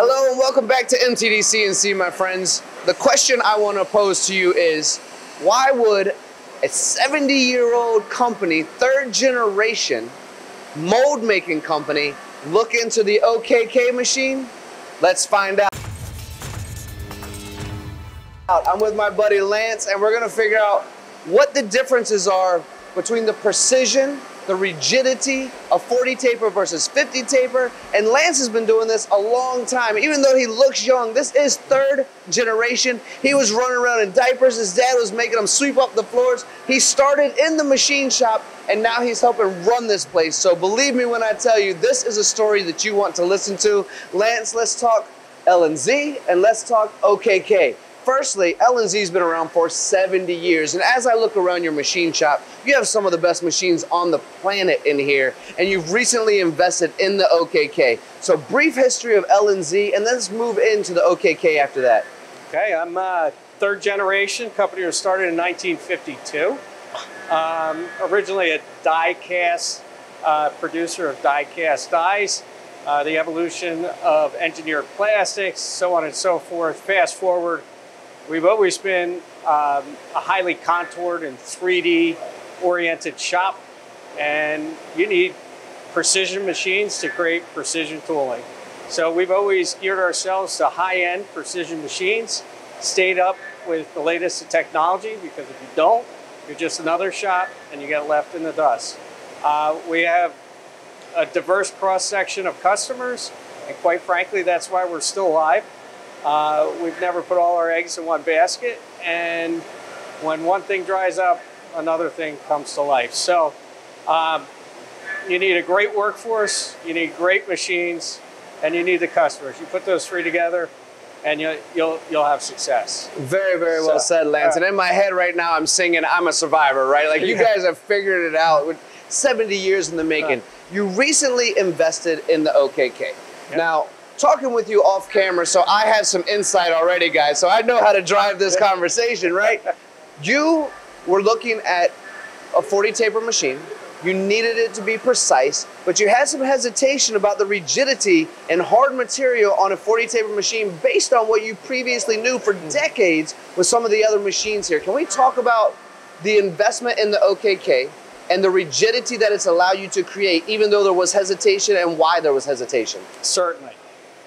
Hello and welcome back to MTDCNC, my friends. The question I want to pose to you is, why would a 70-year-old company, third generation, mold making company, look into the OKK machine? Let's find out. I'm with my buddy Lance and we're gonna figure out what the differences are between the precision, the rigidity of 40-taper versus 50-taper, and Lance has been doing this a long time. Even though he looks young, this is third generation. He was running around in diapers. His dad was making him sweep up the floors. He started in the machine shop, and now he's helping run this place. So believe me when I tell you, this is a story that you want to listen to. Lance, let's talk L&Z, and let's talk OKK. Firstly, L&Z's been around for 70 years, and as I look around your machine shop, you have some of the best machines on the planet in here, and you've recently invested in the OKK. So brief history of L&Z, and let's move into the OKK after that. Okay, I'm third generation. Company was started in 1952. Originally a die-cast producer of die-cast dies. The evolution of engineered plastics, so on and so forth. Fast forward, we've always been a highly contoured and 3D oriented shop, and you need precision machines to create precision tooling. So we've always geared ourselves to high-end precision machines, stayed up with the latest of technology, because if you don't, you're just another shop and you get left in the dust. We have a diverse cross-section of customers, and quite frankly, that's why we're still alive. We've never put all our eggs in one basket, and when one thing dries up, another thing comes to life. So you need a great workforce, you need great machines, and you need the customers. You put those three together and you'll have success. Very, very well said, Lance. And in my head right now, I'm singing I'm a Survivor, right? Like you guys have figured it out with 70 years in the making. You recently invested in the OKK. Now, talking with you off camera, so I have some insight already, guys, so I know how to drive this conversation, right? You were looking at a 40-taper machine. You needed it to be precise, but you had some hesitation about the rigidity and hard material on a 40-taper machine based on what you previously knew for decades with some of the other machines here. Can we talk about the investment in the OKK and the rigidity that it's allowed you to create, even though there was hesitation, and why there was hesitation? Certainly.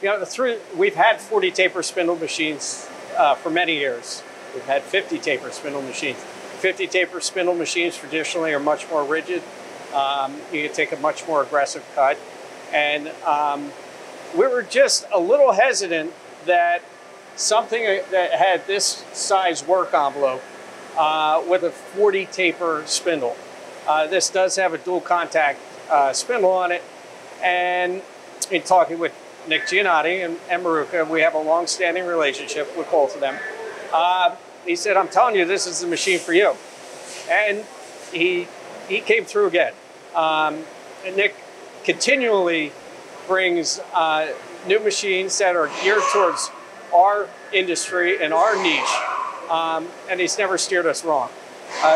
You know, we've had 40-taper spindle machines for many years. We've had 50-taper spindle machines. 50-taper spindle machines traditionally are much more rigid. You can take a much more aggressive cut. And we were just a little hesitant that something that had this size work envelope with a 40-taper spindle. This does have a dual contact spindle on it, and in talking with Nick Giannotti and Maruka, we have a long-standing relationship with both of them. He said, I'm telling you, this is the machine for you. And he came through again. And Nick continually brings new machines that are geared towards our industry and our niche, and he's never steered us wrong.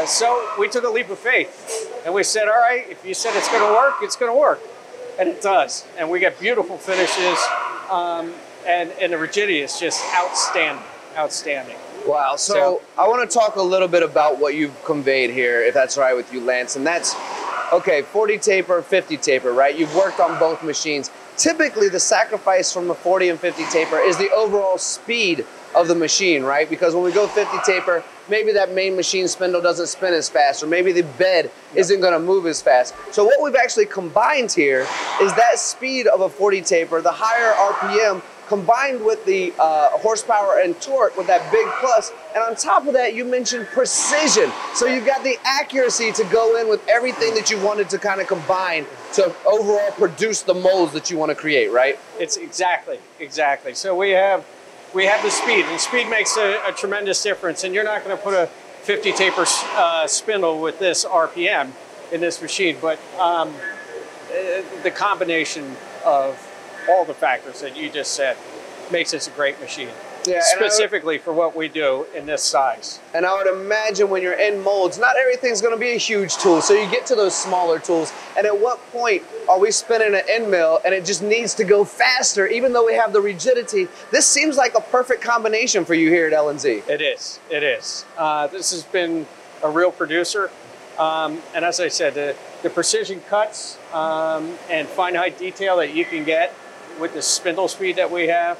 So we took a leap of faith and we said, all right, if you said it's going to work, it's going to work. And it does. And we get beautiful finishes. And the rigidity is just outstanding, outstanding. Wow. So I want to talk a little bit about what you've conveyed here, if that's all right with you, Lance. And that's, okay, 40-taper, 50-taper, right? You've worked on both machines. Typically, the sacrifice from the 40 and 50-taper is the overall speed of the machine, right? Because when we go 50-taper, maybe that main machine spindle doesn't spin as fast, or maybe the bed isn't gonna move as fast. So what we've actually combined here is that speed of a 40-taper, the higher RPM, combined with the horsepower and torque with that big plus. And on top of that, you mentioned precision. So you've got the accuracy to go in with everything that you wanted to kind of combine to overall produce the molds that you want to create, right? It's exactly, exactly. So we have the speed, and speed makes a tremendous difference, and you're not going to put a 50-taper spindle with this RPM in this machine, but the combination of all the factors that you just said makes this a great machine. Yeah, specifically for what we do in this size. And I would imagine when you're in molds, not everything's going to be a huge tool, so you get to those smaller tools. And at what point are we spinning an end mill and it just needs to go faster, even though we have the rigidity? This seems like a perfect combination for you here at L&Z. It is, it is. This has been a real producer. And as I said, the precision cuts and finite detail that you can get with the spindle speed that we have,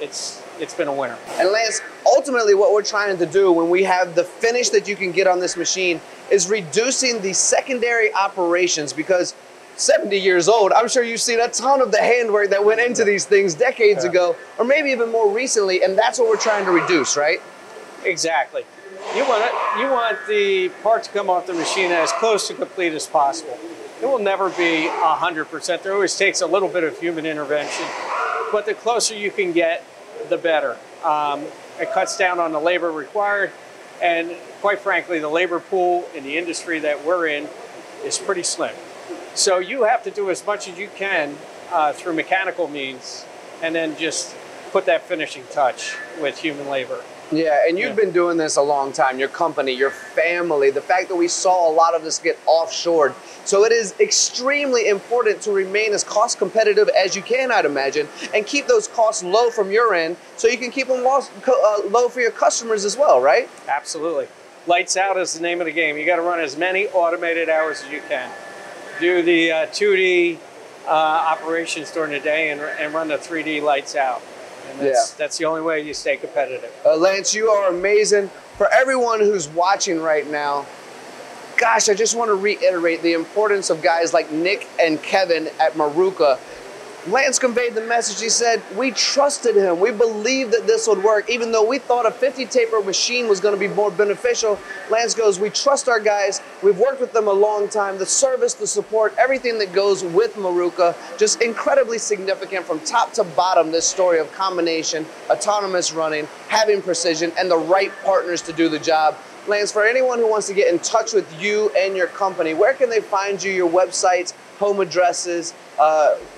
it's been a winner. And Lance, ultimately what we're trying to do when we have the finish that you can get on this machine is reducing the secondary operations, because 70 years old, I'm sure you've seen a ton of the handwork that went into these things decades ago, or maybe even more recently, and that's what we're trying to reduce, right? Exactly. You want the part to come off the machine as close to complete as possible. It will never be 100%. There always takes a little bit of human intervention, but the closer you can get, the better. It cuts down on the labor required, and quite frankly, the labor pool in the industry that we're in is pretty slim. So you have to do as much as you can through mechanical means, and then just put that finishing touch with human labor. Yeah, and you've been doing this a long time, your company, your family, the fact that we saw a lot of this get offshored. So it is extremely important to remain as cost competitive as you can, I'd imagine, and keep those costs low from your end so you can keep them low for your customers as well, right? Absolutely. Lights out is the name of the game. You got to run as many automated hours as you can. Do the 2D operations during the day and run the 3D lights out. And that's the only way you stay competitive. Lance, you are amazing. For everyone who's watching right now, gosh, I just want to reiterate the importance of guys like Nick and Kevin at Maruka. Lance conveyed the message. He said, we trusted him. We believed that this would work. Even though we thought a 50-taper machine was going to be more beneficial, Lance goes, we trust our guys. We've worked with them a long time. The service, the support, everything that goes with Maruka, just incredibly significant from top to bottom, this story of combination, autonomous running, having precision, and the right partners to do the job. Lance, for anyone who wants to get in touch with you and your company, where can they find you, your websites, home addresses,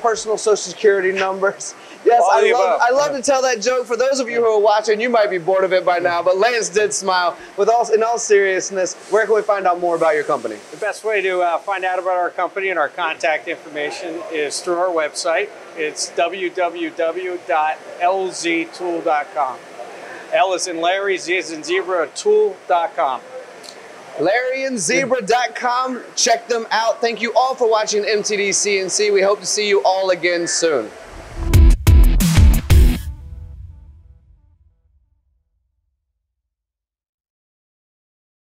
personal social security numbers? Yes, I love to tell that joke. For those of you who are watching, you might be bored of it by now, but Lance did smile. In all seriousness, where can we find out more about your company? The best way to find out about our company and our contact information is through our website. It's www.lztool.com. L is in Larry, Z is in Zebra, tool.com. LarryandZebra.com. Check them out. Thank you all for watching MTDCNC. We hope to see you all again soon.